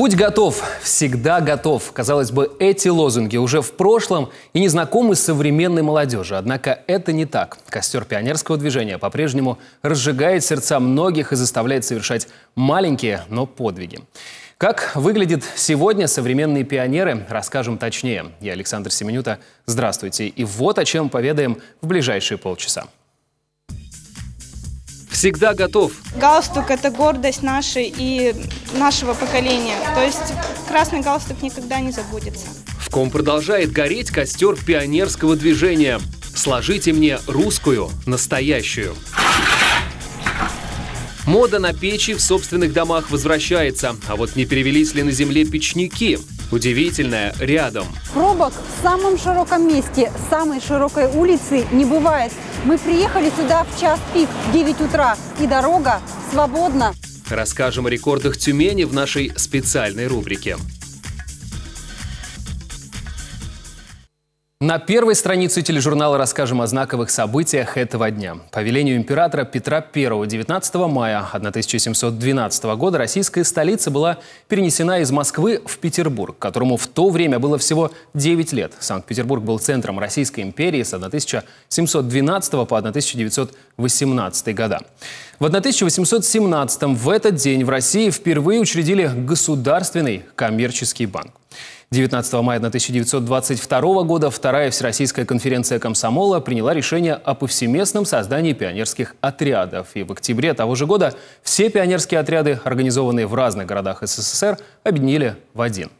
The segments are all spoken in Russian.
«Будь готов, всегда готов». Казалось бы, эти лозунги уже в прошлом и не знакомы современной молодежи. Однако это не так. Костер пионерского движения по-прежнему разжигает сердца многих и заставляет совершать маленькие, но подвиги. Как выглядят сегодня современные пионеры, расскажем точнее. Я Александр Семенюта. Здравствуйте. И вот о чем поведаем в ближайшие полчаса. Всегда готов. Галстук – это гордость нашей и нашего поколения. То есть красный галстук никогда не забудется. В ком продолжает гореть костер пионерского движения. Сложите мне русскую, настоящую. Мода на печи в собственных домах возвращается. А вот не перевелись ли на земле печники? Удивительное рядом. Пробок в самом широком месте, самой широкой улицы не бывает. Мы приехали сюда в час пик, в 9 утра, и дорога свободна. Расскажем о рекордах Тюмени в нашей специальной рубрике. На первой странице тележурнала расскажем о знаковых событиях этого дня. По велению императора Петра I 19 мая 1712 года российская столица была перенесена из Москвы в Петербург, которому в то время было всего 9 лет. Санкт-Петербург был центром Российской империи с 1712 по 1918 года. В 1817 в этот день в России впервые учредили Государственный коммерческий банк. 19 мая 1922 года Вторая Всероссийская конференция комсомола приняла решение о повсеместном создании пионерских отрядов. И в октябре того же года все пионерские отряды, организованные в разных городах СССР, объединили в один.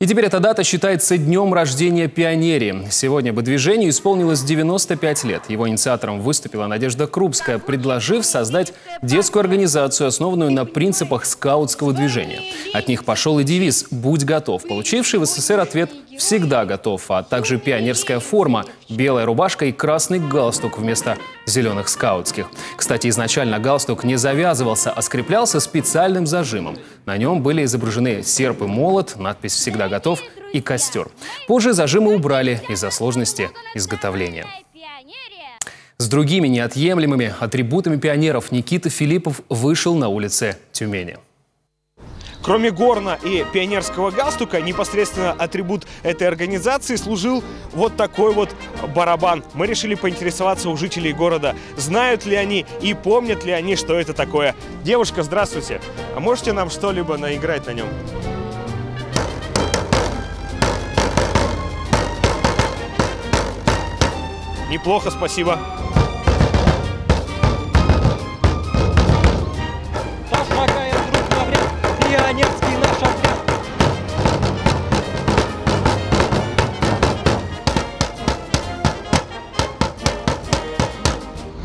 И теперь эта дата считается днем рождения пионерии. Сегодня бы движению исполнилось 95 лет. Его инициатором выступила Надежда Крупская, предложив создать детскую организацию, основанную на принципах скаутского движения. От них пошел и девиз «Будь готов», получивший в СССР ответ «Всегда готов», а также пионерская форма, белая рубашка и красный галстук вместо зеленых скаутских. Кстати, изначально галстук не завязывался, а скреплялся специальным зажимом. На нем были изображены серп и молот, надпись «Всегда готов» и костер. Позже зажимы убрали из-за сложности изготовления. С другими неотъемлемыми атрибутами пионеров Никита Филиппов вышел на улицы Тюмени. Кроме горна и пионерского галстука, непосредственно атрибут этой организации служил вот такой вот барабан. Мы решили поинтересоваться у жителей города, знают ли они и помнят ли они, что это такое. Девушка, здравствуйте. А можете нам что-либо наиграть на нем? Неплохо, спасибо.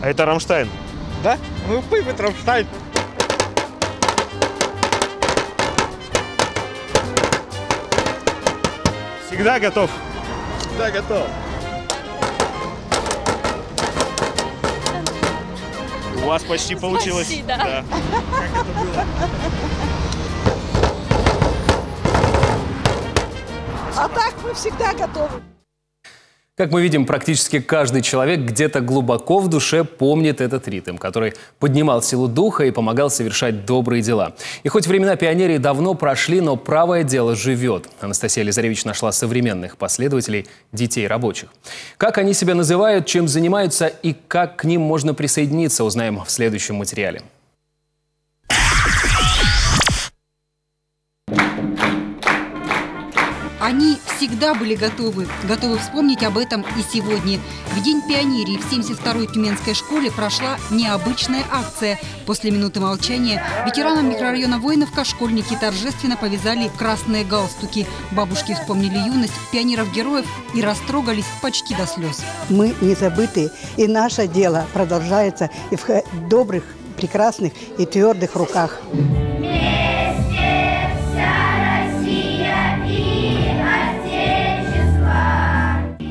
Это Рамштайн. Да? Ну, поймет Рамштайн. Всегда готов. Всегда готов. У вас почти получилось. Почти, да. Как это было? А так мы всегда готовы. Как мы видим, практически каждый человек где-то глубоко в душе помнит этот ритм, который поднимал силу духа и помогал совершать добрые дела. И хоть времена пионерии давно прошли, но правое дело живет. Анастасия Лизаревич нашла современных последователей детей рабочих. Как они себя называют, чем занимаются и как к ним можно присоединиться, узнаем в следующем материале. Они всегда были готовы вспомнить об этом и сегодня. В День пионерии в 72-й Тюменской школе прошла необычная акция. После минуты молчания ветеранам микрорайона Воиновка школьники торжественно повязали красные галстуки. Бабушки вспомнили юность пионеров-героев и растрогались почти до слез. Мы не забыты, и наше дело продолжается и в добрых, прекрасных и твердых руках.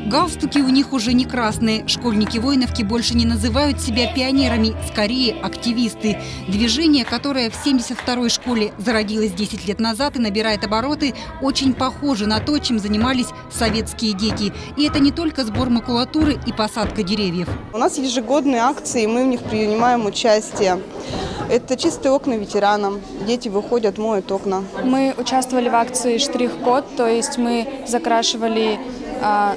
Галстуки у них уже не красные. Школьники-воиновки больше не называют себя пионерами, скорее активисты. Движение, которое в 72-й школе зародилось 10 лет назад и набирает обороты, очень похоже на то, чем занимались советские дети. И это не только сбор макулатуры и посадка деревьев. У нас ежегодные акции, мы в них принимаем участие. Это чистые окна ветеранам. Дети выходят, моют окна. Мы участвовали в акции «Штрих-код», то есть мы закрашивали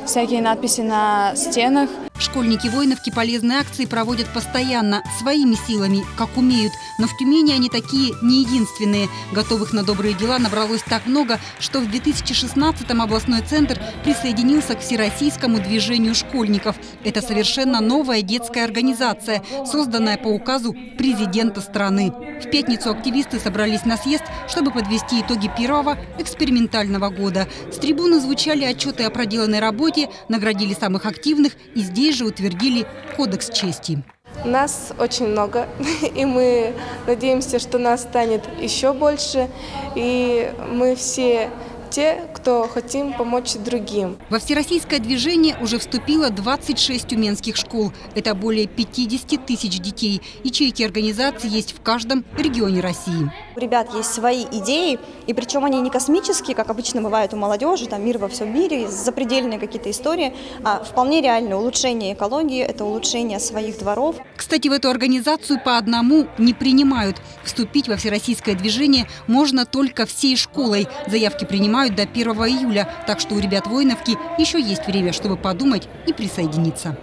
всякие надписи на стенах. Школьники-воиновки полезные акции проводят постоянно, своими силами, как умеют. Но в Тюмени они такие не единственные. Готовых на добрые дела набралось так много, что в 2016-м областной центр присоединился к всероссийскому движению школьников. Это совершенно новая детская организация, созданная по указу президента страны. В пятницу активисты собрались на съезд, чтобы подвести итоги первого экспериментального года. С трибуны звучали отчеты о проделанной работе, наградили самых активных и здесь же утвердили кодекс чести. Нас очень много, и мы надеемся, что нас станет еще больше, и мы все те, кто хотим помочь другим. Во всероссийское движение уже вступило 26 тюменских школ. Это более 50 тысяч детей. Ячейки организации есть в каждом регионе России. У ребят есть свои идеи, и причем они не космические, как обычно бывает у молодежи, там мир во всем мире, запредельные какие-то истории, а вполне реальное улучшение экологии, это улучшение своих дворов. Кстати, в эту организацию по одному не принимают. Вступить во всероссийское движение можно только всей школой. Заявки принимают до 1 июля, так что у ребят-воиновки еще есть время, чтобы подумать и присоединиться.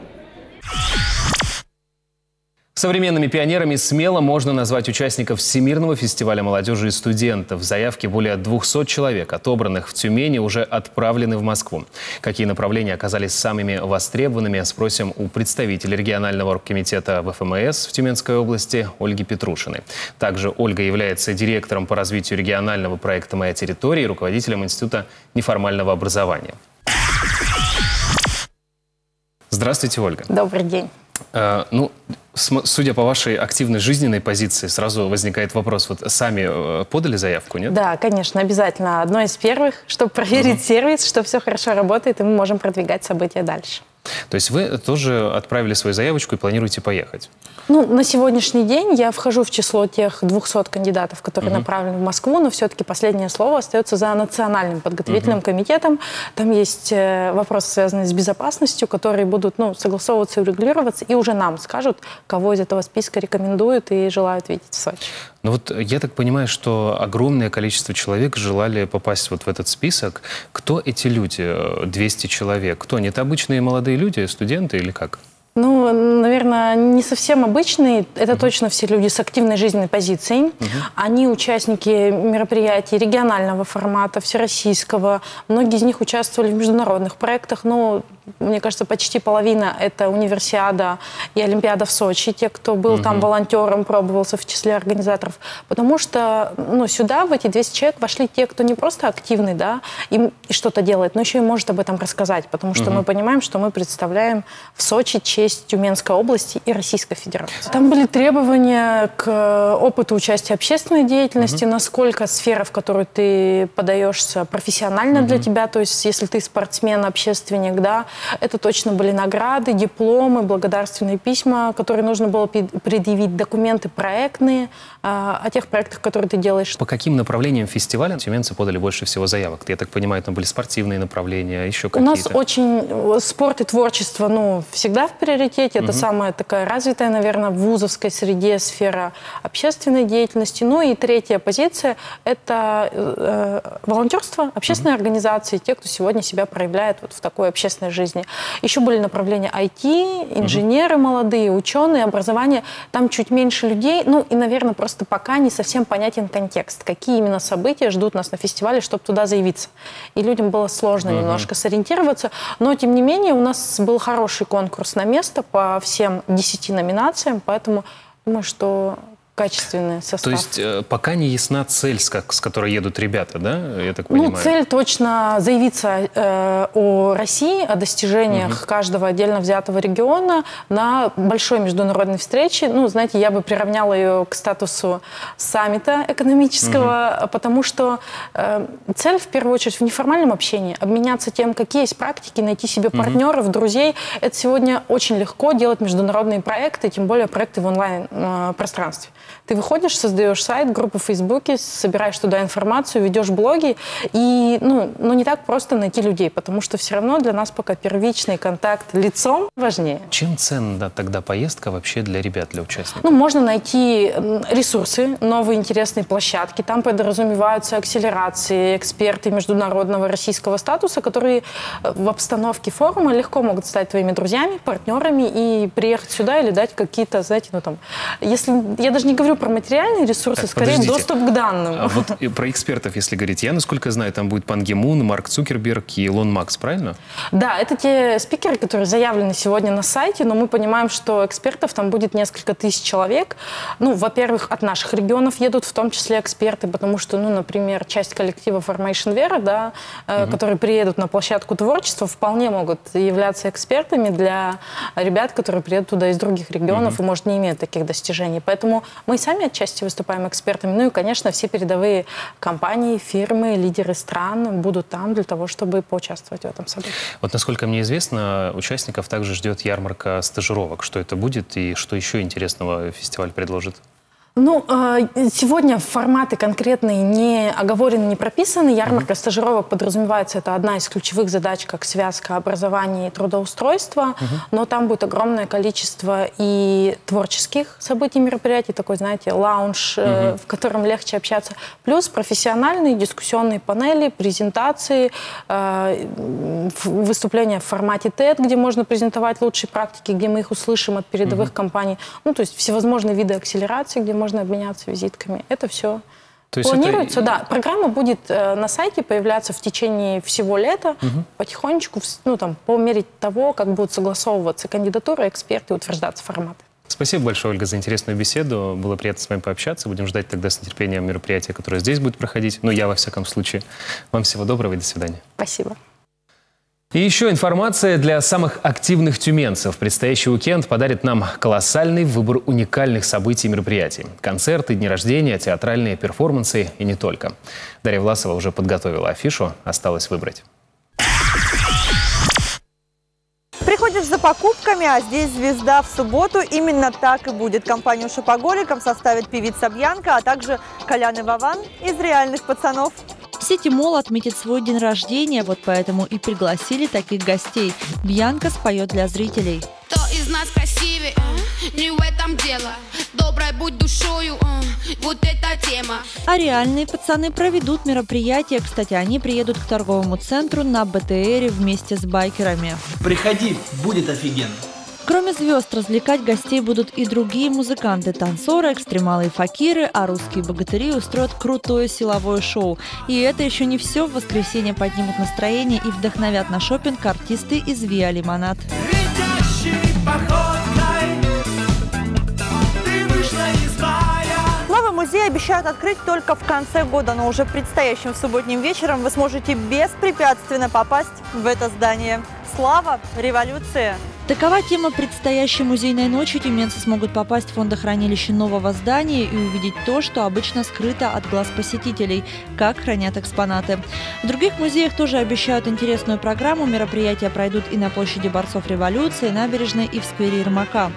Современными пионерами смело можно назвать участников Всемирного фестиваля молодежи и студентов. Заявки более 200 человек, отобранных в Тюмени, уже отправлены в Москву. Какие направления оказались самыми востребованными, спросим у представителя регионального оргкомитета ВФМС в Тюменской области Ольги Петрушиной. Также Ольга является директором по развитию регионального проекта «Моя территория» и руководителем Института неформального образования. Здравствуйте, Ольга. Добрый день. Судя по вашей активной жизненной позиции, сразу возникает вопрос, вот сами подали заявку, нет? Да, конечно, обязательно. Одно из первых, чтобы проверить сервис, что все хорошо работает, и мы можем продвигать события дальше. То есть вы тоже отправили свою заявочку и планируете поехать? Ну, на сегодняшний день я вхожу в число тех 200 кандидатов, которые направлены в Москву, но все-таки последнее слово остается за Национальным подготовительным комитетом. Там есть вопросы, связанные с безопасностью, которые будут согласовываться и регулироваться, и уже нам скажут, кого из этого списка рекомендуют и желают видеть в Сочи. Ну вот я так понимаю, что огромное количество человек желали попасть вот в этот список. Кто эти люди, 200 человек? Кто они? Это обычные молодые люди, студенты или как? Ну, наверное, не совсем обычные. Это точно все люди с активной жизненной позицией. Они участники мероприятий регионального формата, всероссийского. Многие из них участвовали в международных проектах. Но, мне кажется, почти половина – это универсиада и олимпиада в Сочи. Те, кто был там волонтером, пробовался в числе организаторов. Потому что сюда, в эти 200 человек, вошли те, кто не просто активный, да, и что-то делает, но еще и может об этом рассказать. Потому что мы понимаем, что мы представляем в Сочи честь Тюменской области и Российской Федерации. Там были требования к опыту участия в общественной деятельности, насколько сфера, в которую ты подаешься, профессионально для тебя, то есть если ты спортсмен, общественник, да, это точно были награды, дипломы, благодарственные письма, которые нужно было предъявить, документы проектные о тех проектах, которые ты делаешь. По каким направлениям фестиваля тюменцы подали больше всего заявок? Я так понимаю, там были спортивные направления, еще какие-то? У нас очень спорт и творчество, всегда в приоритете. Это самая такая развитая, наверное, в вузовской среде сфера общественной деятельности. Ну и третья позиция – это волонтерство, общественные организации, те, кто сегодня себя проявляет вот в такой общественной жизни. Еще были направления IT, инженеры молодые, ученые, образование. Там чуть меньше людей. Ну и, наверное, просто пока не совсем понятен контекст, какие именно события ждут нас на фестивале, чтобы туда заявиться. И людям было сложно немножко сориентироваться. Но, тем не менее, у нас был хороший конкурс на место по всем 10 номинациям, поэтому думаю, что качественный состав. То есть пока не ясна цель, с которой едут ребята, да? Я так понимаю. Ну, цель точно заявиться о России, о достижениях каждого отдельно взятого региона на большой международной встрече. Ну, знаете, я бы приравняла ее к статусу саммита экономического, потому что цель, в первую очередь, в неформальном общении, обменяться тем, какие есть практики, найти себе партнеров, друзей. Это сегодня очень легко делать международные проекты, тем более проекты в онлайн-пространстве. Ты выходишь, создаешь сайт, группу в Фейсбуке, собираешь туда информацию, ведешь блоги. И, ну, не так просто найти людей, потому что все равно для нас пока первичный контакт лицом важнее. Чем ценна тогда поездка вообще для ребят, для участников? Ну, можно найти ресурсы, новые интересные площадки. Там подразумеваются акселерации, эксперты международного российского статуса, которые в обстановке форума легко могут стать твоими друзьями, партнерами и приехать сюда или дать какие-то, знаете, ну там... Я даже не говорю про материальные ресурсы, так, скорее подождите. Доступ к данным. А вот про экспертов, если говорить, я, насколько знаю, там будет Пан Ги Мун, Марк Цукерберг и Илон Макс, правильно? Да, это те спикеры, которые заявлены сегодня на сайте, но мы понимаем, что экспертов там будет несколько тысяч человек. Ну, во-первых, от наших регионов едут в том числе эксперты, потому что, ну, например, часть коллектива Formation Vera, да, которые приедут на площадку творчества, вполне могут являться экспертами для ребят, которые приедут туда из других регионов и, может, не имеют таких достижений. Поэтому мы сами отчасти выступаем экспертами. Ну и, конечно, все передовые компании, фирмы, лидеры стран будут там для того, чтобы поучаствовать в этом событии. Вот, насколько мне известно, участников также ждет ярмарка стажировок. Что это будет и что еще интересного фестиваль предложит? Ну, сегодня форматы конкретные не оговорены, не прописаны. Ярмарка стажировок подразумевается, это одна из ключевых задач, как связка образования и трудоустройства. Но там будет огромное количество и творческих событий, мероприятий, такой, знаете, лаунж, в котором легче общаться. Плюс профессиональные дискуссионные панели, презентации, выступления в формате TED, где можно презентовать лучшие практики, где мы их услышим от передовых компаний. Ну, то есть всевозможные виды акселерации, где можно обменяться визитками. Это все планируется. Да, программа будет на сайте появляться в течение всего лета, потихонечку, ну, там, по мере того, как будут согласовываться кандидатуры, эксперты, утверждаться форматы. Спасибо большое, Ольга, за интересную беседу. Было приятно с вами пообщаться. Будем ждать тогда с нетерпением мероприятия, которое здесь будет проходить. Ну, я, во всяком случае. Вам всего доброго и до свидания. Спасибо. И еще информация для самых активных тюменцев. Предстоящий уикенд подарит нам колоссальный выбор уникальных событий и мероприятий. Концерты, дни рождения, театральные перформансы и не только. Дарья Власова уже подготовила афишу, осталось выбрать. Приходишь за покупками, а здесь звезда. В субботу именно так и будет. Компанию шопоголиков составит певица Бьянка, а также Колян и Вован из «Реальных пацанов». Сети Мол отметит свой день рождения, вот поэтому и пригласили таких гостей. Бьянка споет для зрителей. Кто из нас красивее? Не в этом дело. Доброй будь душою, вот эта тема. А реальные пацаны проведут мероприятие. Кстати, они приедут к торговому центру на БТРе вместе с байкерами. Приходи, будет офигенно. Кроме звезд, развлекать гостей будут и другие музыканты, танцоры, экстремалы и факиры, а русские богатыри устроят крутое силовое шоу. И это еще не все. В воскресенье поднимут настроение и вдохновят на шопинг артисты из «Виа Лимонад». Музей обещают открыть только в конце года, но уже предстоящим субботним вечером вы сможете беспрепятственно попасть в это здание. Слава революции! Такова тема предстоящей музейной ночи. Тюменцы смогут попасть в фондохранилище нового здания и увидеть то, что обычно скрыто от глаз посетителей, как хранят экспонаты. В других музеях тоже обещают интересную программу. Мероприятия пройдут и на площади борцов революции, набережной и в сквере Ермака.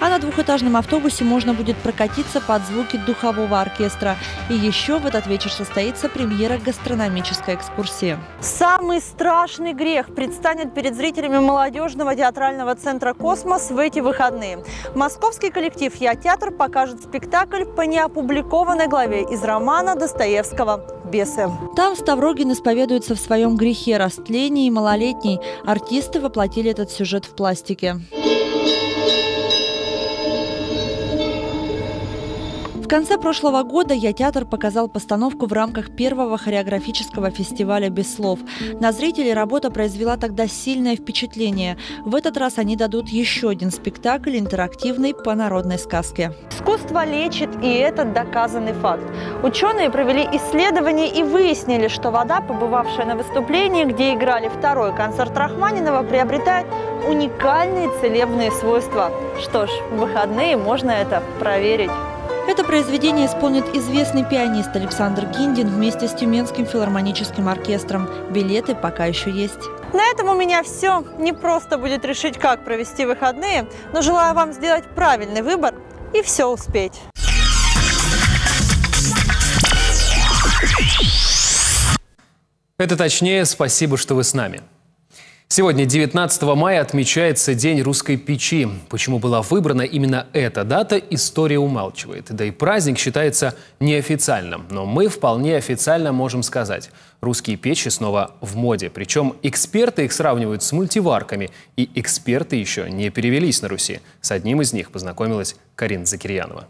А на двухэтажном автобусе можно будет прокатиться под звуки духового оркестра. И еще в этот вечер состоится премьера гастрономической экскурсии. Самый страшный грех предстанет перед зрителями молодежного театрального центра «Космос» в эти выходные. Московский коллектив «Я, театр» покажет спектакль по неопубликованной главе из романа Достоевского «Бесы». Там Ставрогин исповедуется в своем грехе растлении малолетней. Артисты воплотили этот сюжет в пластике. конце прошлого года «Я, театр» показал постановку в рамках первого хореографического фестиваля «Без слов». На зрителей работа произвела тогда сильное впечатление. В этот раз они дадут еще один спектакль, интерактивный, по народной сказке. Искусство лечит, и это доказанный факт. Ученые провели исследование и выяснили, что вода, побывавшая на выступлении, где играли второй концерт Рахманинова, приобретает уникальные целебные свойства. Что ж, в выходные можно это проверить. Это произведение исполнит известный пианист Александр Гиндин вместе с Тюменским филармоническим оркестром. Билеты пока еще есть. На этом у меня все. Не просто будет решить, как провести выходные, но желаю вам сделать правильный выбор и все успеть. Это точнее, спасибо, что вы с нами. Сегодня, 19 мая, отмечается День русской печи. Почему была выбрана именно эта дата, история умалчивает. Да и праздник считается неофициальным. Но мы вполне официально можем сказать: русские печи снова в моде. Причем эксперты их сравнивают с мультиварками. И эксперты еще не перевелись на Руси. С одним из них познакомилась Карина Закирьянова.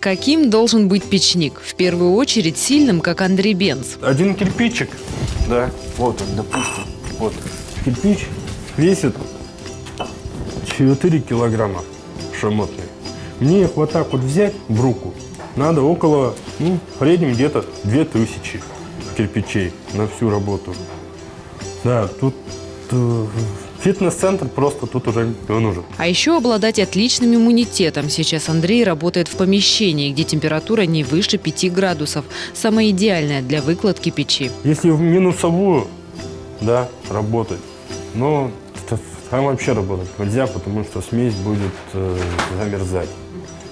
Каким должен быть печник? В первую очередь сильным, как Андрей Бенц. Один кирпичик, да, вот он, допустим, вот кирпич весит 4 килограмма шамотный. Мне их вот так вот взять в руку надо около, ну, в среднем где-то 2000 кирпичей на всю работу. Да, тут... Фитнес-центр просто тут уже не нужен. А еще обладать отличным иммунитетом. Сейчас Андрей работает в помещении, где температура не выше 5 градусов. Самое идеальное для выкладки печи. Если в минусовую, да, работать. Но там вообще работать нельзя, потому что смесь будет замерзать.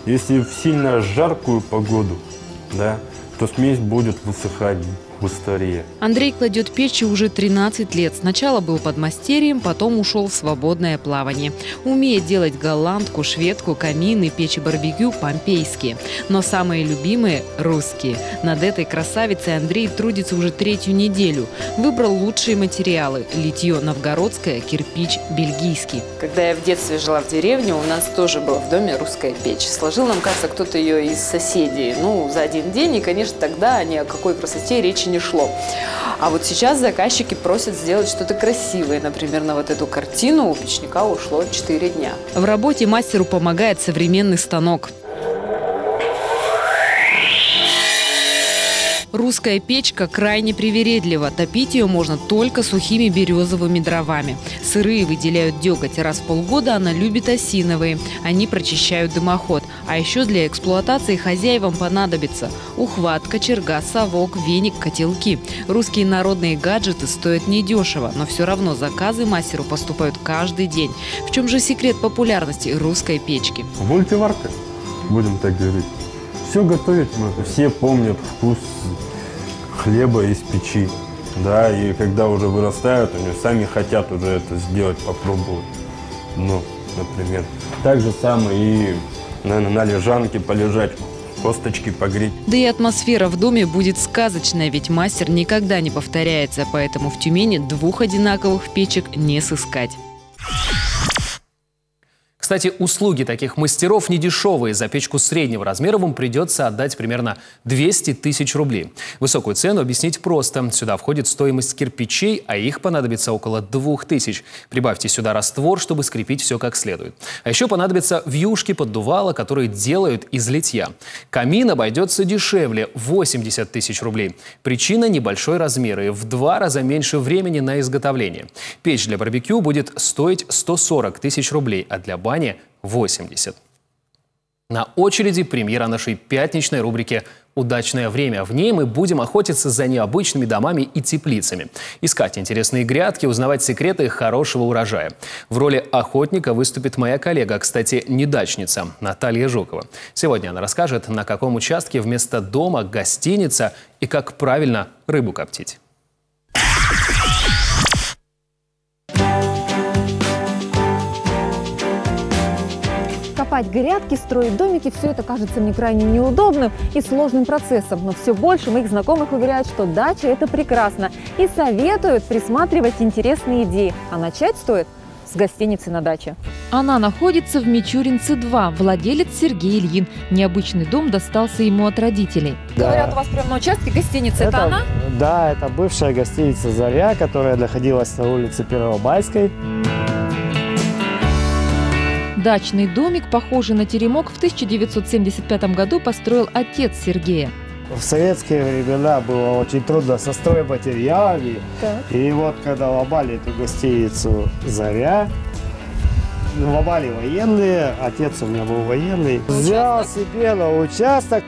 Если в сильно жаркую погоду, да, то смесь будет высыхать быстрее. Андрей кладет печи уже 13 лет. Сначала был подмастерьем, потом ушел в свободное плавание. Умеет делать голландку, шведку, камины, печи барбекю помпейские. Но самые любимые – русские. Над этой красавицей Андрей трудится уже третью неделю. Выбрал лучшие материалы – литье новгородское, кирпич бельгийский. Когда я в детстве жила в деревне, у нас тоже была в доме русская печь. Сложил нам, кажется, кто-то ее из соседей. Ну, за один день, и, конечно, тогда ни о какой красоте речи не шло. А вот сейчас заказчики просят сделать что-то красивое. Например, на вот эту картину у печника ушло 4 дня. В работе мастеру помогает современный станок. Русская печка крайне привередлива. Топить ее можно только сухими березовыми дровами. Сырые выделяют деготь. Раз в полгода она любит осиновые. Они прочищают дымоход. А еще для эксплуатации хозяевам понадобится ухват, кочерга, совок, веник, котелки. Русские народные гаджеты стоят недешево, но все равно заказы мастеру поступают каждый день. В чем же секрет популярности русской печки? Мультиварка, будем так говорить. Все готовить можно. Все помнят вкус хлеба из печи, да, и когда уже вырастают, они сами хотят уже это сделать, попробовать, ну, например. Так же самое и, наверное, на лежанке полежать, косточки погреть. Да и атмосфера в доме будет сказочная, ведь мастер никогда не повторяется, поэтому в Тюмени двух одинаковых печек не сыскать. Кстати, услуги таких мастеров недешевые. За печку среднего размера вам придется отдать примерно 200 тысяч рублей. Высокую цену объяснить просто. Сюда входит стоимость кирпичей, а их понадобится около 2000. Прибавьте сюда раствор, чтобы скрепить все как следует. А еще понадобятся вьюшки, поддувала, которые делают из литья. Камин обойдется дешевле – 80 тысяч рублей. Причина – небольшой размер и в 2 раза меньше времени на изготовление. Печь для барбекю будет стоить 140 тысяч рублей, а для бани 80. На очереди премьера нашей пятничной рубрики «Удачное время». В ней мы будем охотиться за необычными домами и теплицами, искать интересные грядки, узнавать секреты хорошего урожая. В роли охотника выступит моя коллега, кстати, недачница, Наталья Жукова. Сегодня она расскажет, на каком участке вместо дома гостиница и как правильно рыбу коптить. Копать грядки, строить домики – все это кажется мне крайне неудобным и сложным процессом. Но все больше моих знакомых уверяют, что дача – это прекрасно. И советуют присматривать интересные идеи. А начать стоит с гостиницы на даче. Она находится в Мичуринце-2. Владелец Сергей Ильин. Необычный дом достался ему от родителей. Да. Говорят, у вас прямо на участке гостиница. Это она? Да, это бывшая гостиница «Заря», которая находилась на улице Первомайской. Дачный домик, похожий на теремок, в 1975 году построил отец Сергея. В советские времена было очень трудно со стройматериалами. И вот когда ломали эту гостиницу «Заря», ломали военные, отец у меня был военный, взял себе на участок.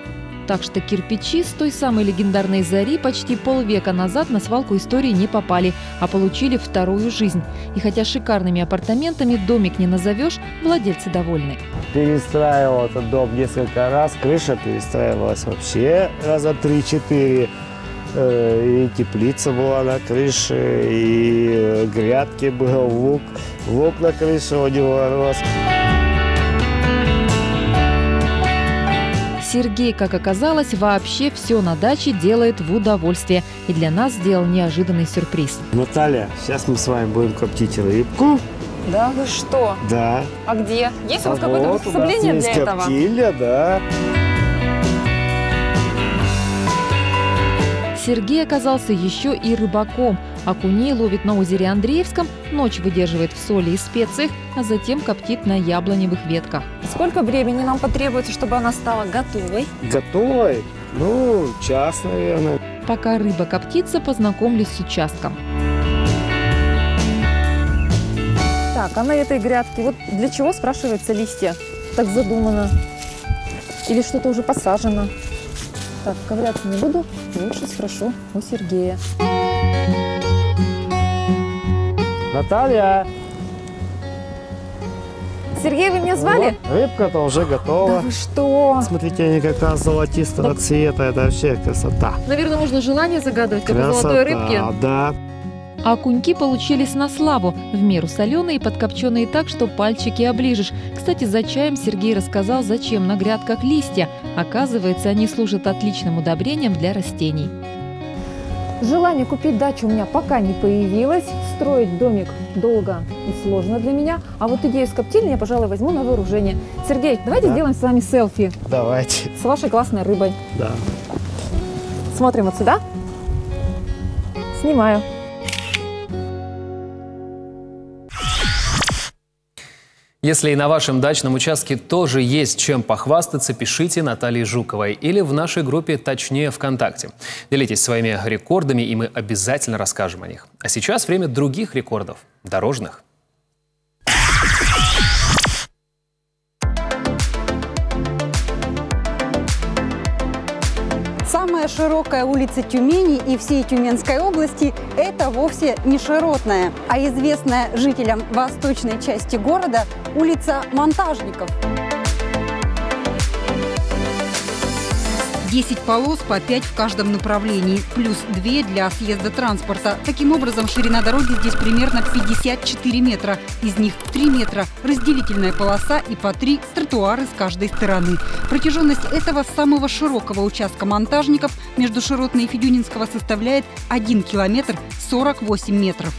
Так что кирпичи с той самой легендарной «Зари» почти полвека назад на свалку истории не попали, а получили вторую жизнь. И хотя шикарными апартаментами домик не назовешь, владельцы довольны. Перестраивал этот дом несколько раз, крыша перестраивалась вообще раза 3-4. И теплица была на крыше, и грядки был, лук на крыше у него рос. Сергей, как оказалось, вообще все на даче делает в удовольствие. И для нас сделал неожиданный сюрприз. Наталья, сейчас мы с вами будем коптить рыбку. Да, вы что? Да. А где? Есть у вас какое-то приспособление для этого? Коптильня, да. Сергей оказался еще и рыбаком. Окуней ловит на озере Андреевском, ночь выдерживает в соли и специях, а затем коптит на яблоневых ветках. Сколько времени нам потребуется, чтобы она стала готовой? Готовой? Ну, час, наверное. Пока рыба коптится, познакомлюсь с участком. Так, а на этой грядке, вот для чего, спрашивается, листья? Так задумано. Или что-то уже посажено? Так, ковыряться не буду, лучше спрошу у Сергея. Наталья! Сергей, вы меня звали? Вот, рыбка-то уже готова. Да вы что? Смотрите, они как раз золотистого цвета. Это вообще красота. Наверное, можно желание загадывать, как у золотой рыбки. Да. А окуньки получились на славу. В меру соленые, подкопченные так, что пальчики оближешь. Кстати, за чаем Сергей рассказал, зачем на грядках листья. Оказывается, они служат отличным удобрением для растений. Желание купить дачу у меня пока не появилось. Строить домик долго и сложно для меня. А вот идею с коптильней я, пожалуй, возьму на вооружение. Сергей, давайте сделаем с вами селфи. Давайте. С вашей классной рыбой. Да. Смотрим вот сюда. Снимаю. Если и на вашем дачном участке тоже есть чем похвастаться, пишите Наталье Жуковой или в нашей группе «Точнее ВКонтакте». Делитесь своими рекордами, и мы обязательно расскажем о них. А сейчас время других рекордов – дорожных. Самая широкая улица Тюмени и всей Тюменской области – это вовсе не Широтная, а известная жителям восточной части города улица Монтажников. 10 полос по 5 в каждом направлении, плюс 2 для съезда транспорта. Таким образом, ширина дороги здесь примерно 54 метра. Из них 3 метра – разделительная полоса и по 3 тротуары с каждой стороны. Протяженность этого самого широкого участка Монтажников между Широтной и Федюнинского составляет 1 километр 48 метров.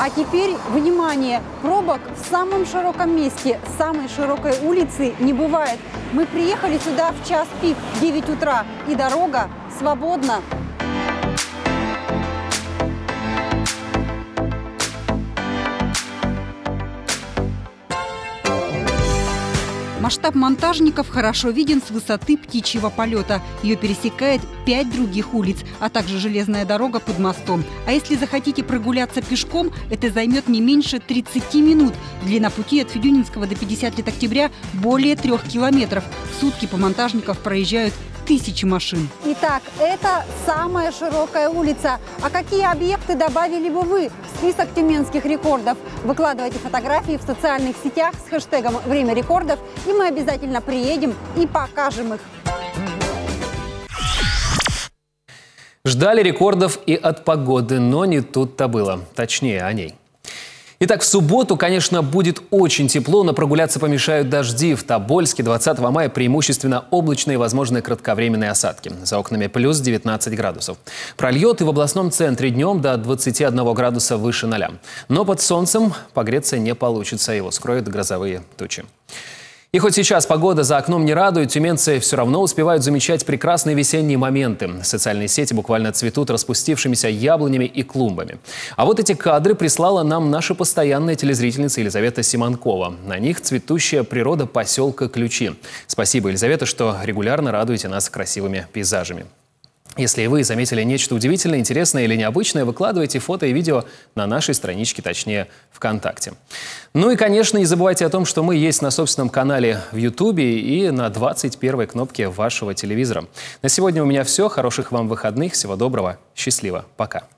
А теперь, внимание, пробок в самом широком месте, самой широкой улицы не бывает. Мы приехали сюда в час пик, 9 утра, и дорога свободна. Масштаб Монтажников хорошо виден с высоты Птичьего полета. Ее пересекает 5 других улиц, а также железная дорога под мостом. А если захотите прогуляться пешком, это займет не меньше 30 минут. Длина пути от Федюнинского до 50 лет октября более 3 километров. В сутки по Монтажников проезжают тысячи машин. Итак, это самая широкая улица. А какие объекты добавили бы вы в список тюменских рекордов? Выкладывайте фотографии в социальных сетях с хэштегом «Время рекордов», и мы обязательно приедем и покажем их. Ждали рекордов и от погоды, но не тут-то было. Точнее, о ней. Итак, в субботу, конечно, будет очень тепло, но прогуляться помешают дожди. В Тобольске 20 мая преимущественно облачные, возможны кратковременные осадки. За окнами плюс 19 градусов. Прольет и в областном центре днем до 21 градуса выше 0. Но под солнцем погреться не получится, его скроют грозовые тучи. И хоть сейчас погода за окном не радует, тюменцы все равно успевают замечать прекрасные весенние моменты. Социальные сети буквально цветут распустившимися яблонями и клумбами. А вот эти кадры прислала нам наша постоянная телезрительница Елизавета Симанкова. На них цветущая природа поселка Ключи. Спасибо, Елизавета, что регулярно радуете нас красивыми пейзажами. Если и вы заметили нечто удивительное, интересное или необычное, выкладывайте фото и видео на нашей страничке, точнее, ВКонтакте. Ну и, конечно, не забывайте о том, что мы есть на собственном канале в Ютубе и на 21-й кнопке вашего телевизора. На сегодня у меня все. Хороших вам выходных. Всего доброго. Счастливо. Пока.